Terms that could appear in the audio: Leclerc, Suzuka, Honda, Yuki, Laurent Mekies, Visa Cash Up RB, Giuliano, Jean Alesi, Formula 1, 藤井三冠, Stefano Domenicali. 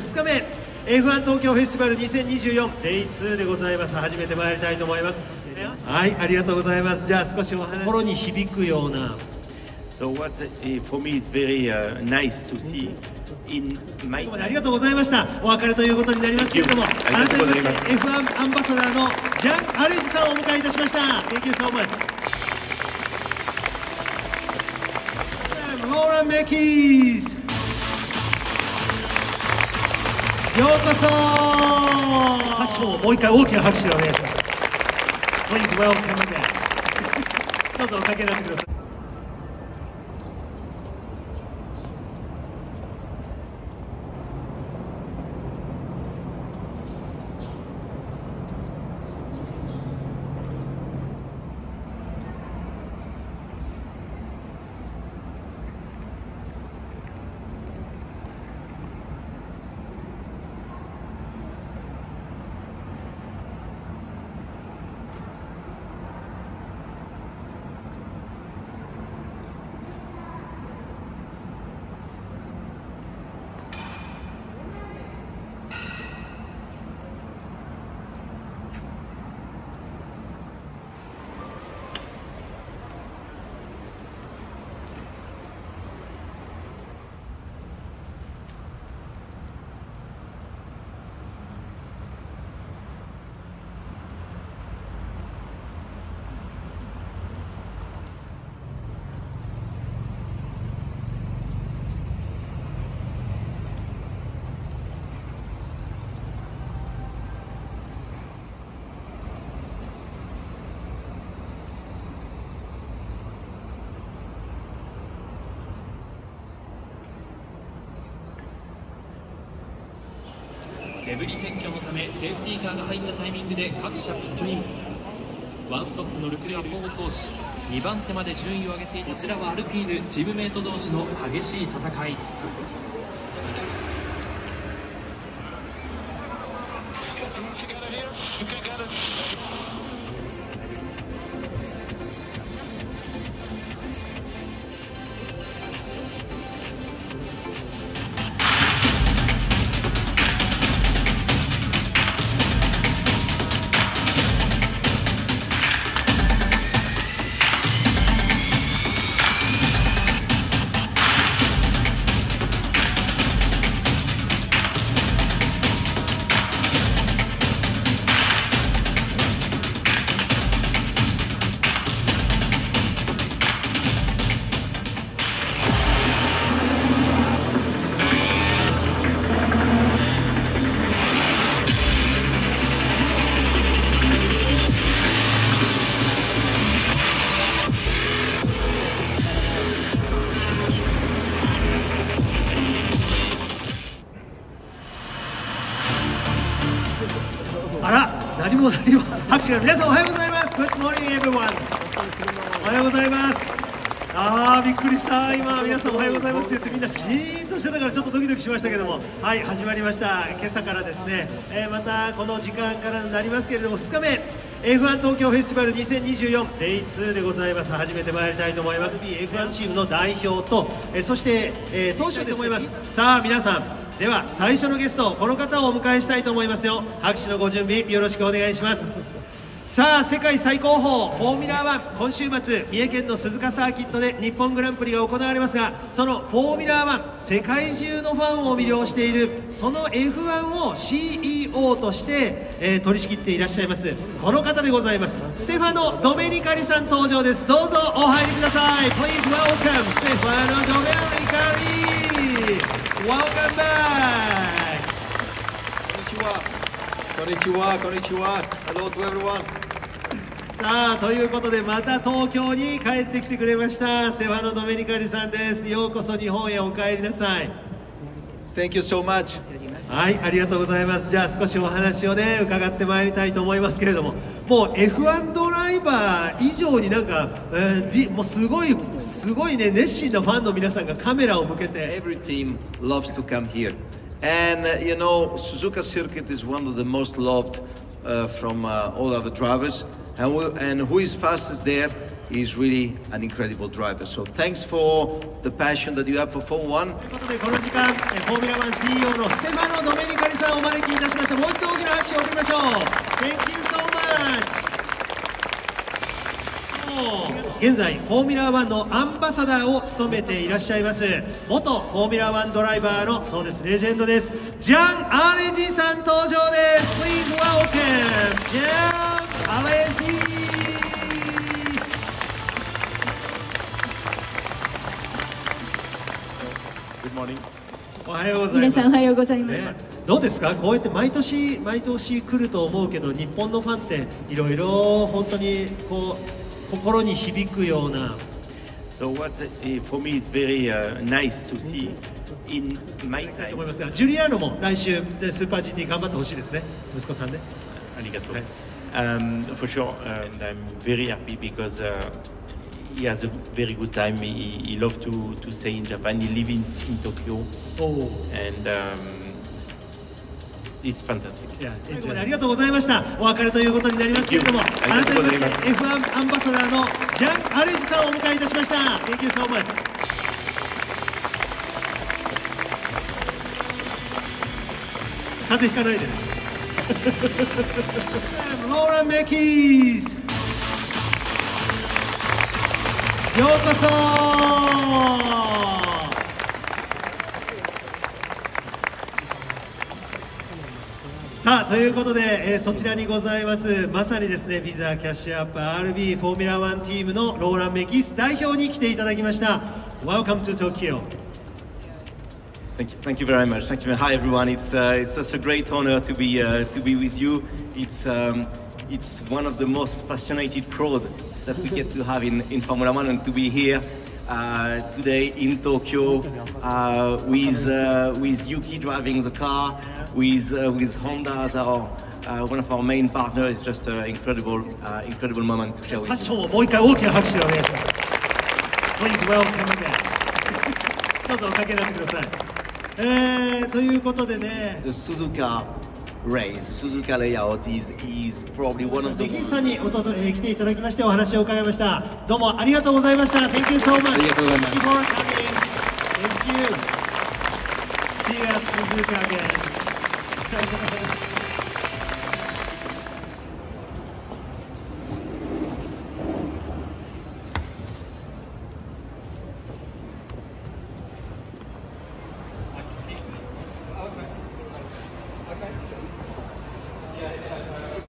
2日目 F1 東京フェスティバル 2024Day2 でございます。初めて参りたいと思います。はい、ありがとうございます。じゃあ少しお話心に響くような。So what for me is very nice to see in my. ありがとうございました。お別れということになりますけれども、改めまして F1 アンバサダーのジャン・アレジさんをお迎えいたしました。Thank you so much. Laurent Mekies。ようこそ。拍手をもう一回大きな拍手でお願いします。Please welcome them. どうぞおかけになってください。デブリ撤去のためセーフティーカーが入ったタイミングで各社ピットイン。ワンストップのルクレールを走し2番手まで順位を上げていた。こちらはアルピーヌチームメート同士の激しい戦い。拍手が皆さんおはようございます。 Good morning everyone。 おはようございます。びっくりした。今皆さんおはようございますって言ってみんなシーンとしてたからちょっとドキドキしましたけども、はい、始まりました。今朝からですね、またこの時間からになりますけれども、2日目 F1 東京フェスティバル 2024Day2 でございます。初めて参りたいと思います。 F1 チームの代表と、そして、投手で思います。さあ皆さん、では最初のゲスト、この方をお迎えしたいと思いますよ。拍手のご準備よろしくお願いします。さあ、世界最高峰フォーミュラー1、今週末三重県の鈴鹿サーキットで日本グランプリが行われますが、そのフォーミュラー1、世界中のファンを魅了しているその F1 を CEO として、取り仕切っていらっしゃいますこの方でございます。ステファノ・ドメニカリさん登場です。どうぞお入りください。 Please welcome ステファノ・ドメニカリ。 Welcome back。 こんにちは。 Hello to everyone。さあ、ということでまた東京に帰ってきてくれましたステファノ・ドメニカリさんです。ようこそ日本へお帰りなさい。 Thank you so much。 はい、ありがとうございます。じゃあ少しお話をね、伺ってまいりたいと思いますけれども、もう F1 ドライバー以上になんか、もうすごいね、熱心なファンの皆さんがカメラを向けて。 Every team loves to come here and you know Suzuka circuit is one of the most loved from all other drivers and who is fastest there is really an incredible driver. So thanks for the passion that you have for Formula 1. ということでこの時間、フォーミュラ1 CEO のステファノ・ドメニカリさんをお招きいたしました。もう一度大きな拍手を送りましょう。Thank you so much。現在フォーミュラ1のアンバサダーを務めていらっしゃいます元フォーミュラ1ドライバーのそうですレジェンドです。ジャン・アレジさん登場です。Please welcome ジャン・アレジ。おはようございます。皆さんおはようございます。どうですか、こうやって毎年来ると思うけど、日本のファンっていろいろ本当にこう心に響くような。So what for me is very nice to see in my time。と思いますが、ジュリアーノも来週スーパー GT 頑張ってほしいですね。息子さんね。ありがとう。For sure, and I'm very happy because he has a very good time. He loves to stay in Japan. He lives in Tokyo. Oh. And it's fantastic. Yeah. ありがとうございました。お別れということになりますけれども、改めまして F1 アンバサダーのジャン・アレジさんをお迎えいたしました。Thank you so much. 風邪ひかないで。Laurent Mekies。ようこそ。さあということで、そちらにございますまさにですね Visa Cash Up RB フォーミュラ1チームのローラン・メキース代表に来ていただきました。Welcome to Tokyo. Thank you very much. Thank you. Hi everyone. It's such a great honor to be with you. It's one of the most passionate crowd that we get to have in Formula 1 and to be here today in Tokyo with Yuki driving the car, with Honda as one of our main partners. It's just an incredible moment to share with you. Please welcome again. ということでね。Suzuka layout is probably one of the most. さんに来ていただきましてお話を伺いました。どうもありがとうございました。Thank you so much. ありがとうございます。Thank you. See you at Suzuka again.